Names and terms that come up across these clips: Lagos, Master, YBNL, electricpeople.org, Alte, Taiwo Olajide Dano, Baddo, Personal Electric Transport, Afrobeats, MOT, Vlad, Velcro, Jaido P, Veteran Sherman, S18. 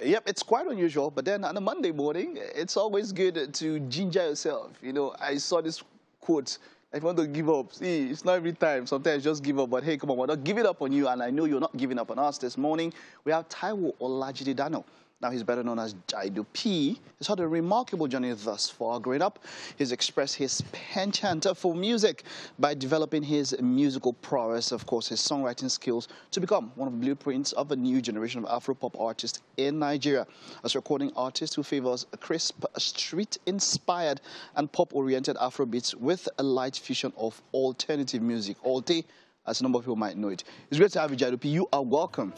Yep, it's quite unusual. But then on a Monday morning, it's always good to ginger yourself. You know, I saw this quote. If you want to give up, see, it's not every time. Sometimes just give up. But hey, come on, we're not giving up on you. And I know you're not giving up on us this morning. We have Taiwo Olajide Dano. Now he's better known as Jaido P. He's had a remarkable journey thus far. Growing up, he's expressed his penchant for music by developing his musical prowess, of course, his songwriting skills, to become one of the blueprints of a new generation of Afro-pop artists in Nigeria. As a recording artist who favors a crisp, street-inspired and pop-oriented Afrobeats with a light fusion of alternative music. Alte, as a number of people might know it. It's great to have you, Jaido P. You are welcome.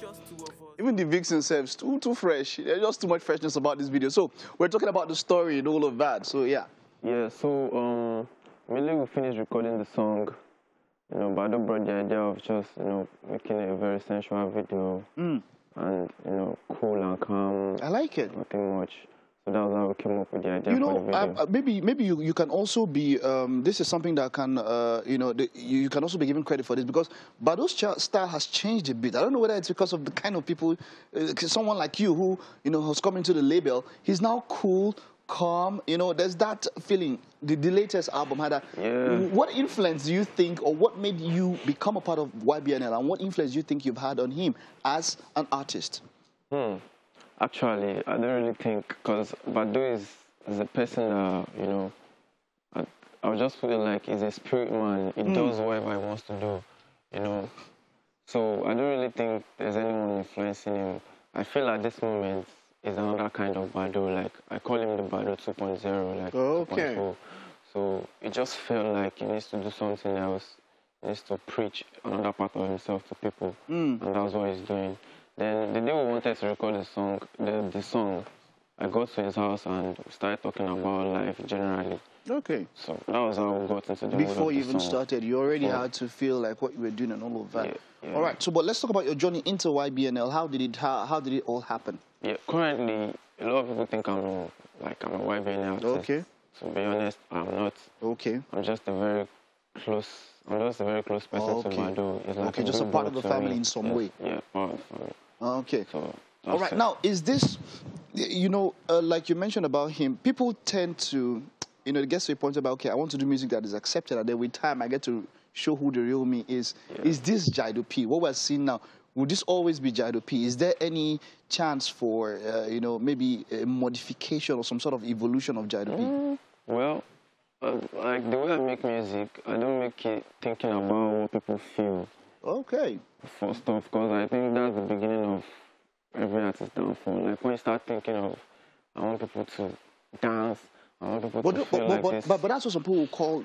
Even the vixens themselves, too fresh. There's just too much freshness about this video. So we're talking about the story and all of that. So yeah. Yeah. So mainly we finished recording the song. You know, Baddo brought the idea of just making it a very sensual video and cool and calm. I like it. Nothing much. So that was how we came up with the idea. You know, maybe you can also be. This is something that can you can also be given credit for this, because Baddo's style has changed a bit. I don't know whether it's because of the kind of people, someone like you who has come into the label. He's now cool, calm. You know, there's that feeling. The latest album had that. Yeah. What influence do you think, or what made you become a part of YBNL, and what influence do you think you've had on him as an artist? Actually, I don't really think, because Baddo is a person that, I just feel like he's a spirit man. He does whatever he wants to do, So I don't really think there's anyone influencing him. I feel at this moment is another kind of Baddo. Like, I call him the Baddo 2.0, like 2.0. So it just felt like he needs to do something else. He needs to preach another part of himself to people. And that's what he's doing. Then the day we wanted to record the song, I got to his house and started talking about life generally. Okay. So that was how we got into the Before you even started, you already had to feel like what you were doing and all of that. Yeah. All right. So, but let's talk about your journey into YBNL. How did it all happen? Yeah. Currently, a lot of people think I'm a YBNL artist. Okay. To be honest, I'm not. Okay. I'm just a very close. I'm just a very close person to Baddo. Like just a part of the family in some way. Yeah, part of the family. Okay. So, all right. Now, is this, like you mentioned about him, people tend to, it gets to a point about, okay, I want to do music that is accepted, and then with time I get to show who the real me is. Yeah. Is this Jaido P? What we're seeing now, will this always be Jaido P? Is there any chance for, maybe a modification or some sort of evolution of Jaido P? Well, like the way I make music, I don't make it thinking about what people feel. Okay. First off, because I think that's the beginning of every artist's downfall. Like when you start thinking of, I want people to dance, I want people to feel like this. But that's what some people call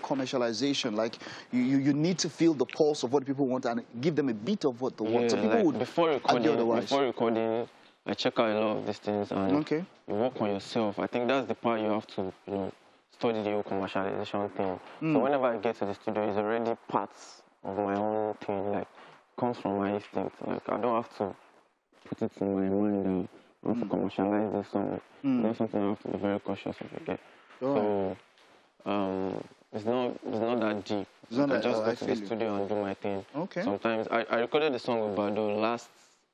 commercialization. Like you need to feel the pulse of what people want and give them a bit of what they want. So people like would. Before recording, I check out a lot of these things and you work on yourself. I think that's the part you have to, study the whole commercialization thing. So whenever I get to the studio, it's already parts of my own thing, like comes from my instinct. Like I don't have to put it in my mind and I want to commercialize this song. That's something I have to be very cautious of. Okay, so it's not that deep. I just go to the studio and do my thing. Okay. Sometimes I recorded the song with Baddo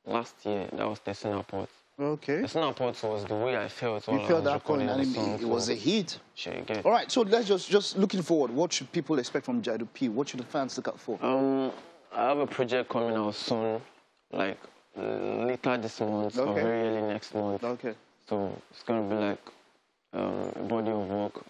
last year. That was the Singapore. Okay. The Snappots was the way I felt. You felt that point, and it was a hit. Sure, you get. All right, so let's just looking forward. What should people expect from Jaido P? What should the fans look out for? I have a project coming out soon, like later this month or very early next month. Okay. So it's gonna be like a body of work,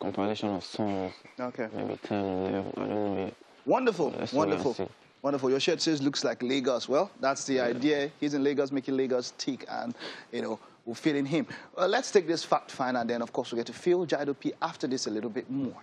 compilation of songs. Okay. Maybe 10, 11. I don't know yet. Wonderful, so wonderful. Wonderful. Your shirt says looks like Lagos. Well, that's the idea. He's in Lagos, making Lagos tick, and, we'll fill in him. Let's take this fact find, and then, of course, we'll get to feel Jaido P after this a little bit more.